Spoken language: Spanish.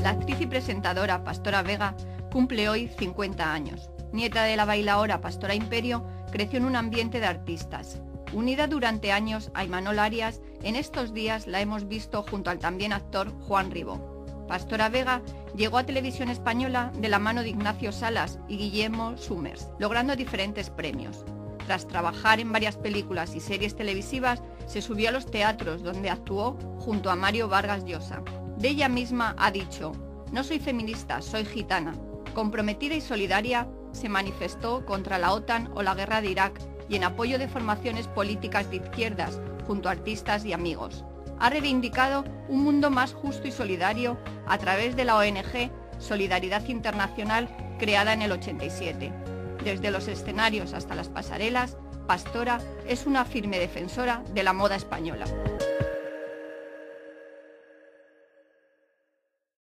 La actriz y presentadora Pastora Vega cumple hoy 50 años. Nieta de la bailaora Pastora Imperio, creció en un ambiente de artistas. Unida durante años a Imanol Arias, en estos días la hemos visto junto al también actor Juan Ribó. Pastora Vega llegó a Televisión Española de la mano de Ignacio Salas y Guillermo Summers, logrando diferentes premios. Tras trabajar en varias películas y series televisivas, se subió a los teatros donde actuó junto a Mario Vargas Llosa. De ella misma ha dicho: "No soy feminista, soy gitana. Comprometida y solidaria, se manifestó contra la OTAN o la guerra de Irak y en apoyo de formaciones políticas de izquierdas, junto a artistas y amigos. Ha reivindicado un mundo más justo y solidario a través de la ONG Solidaridad Internacional, creada en el 87. Desde los escenarios hasta las pasarelas, Pastora es una firme defensora de la moda española".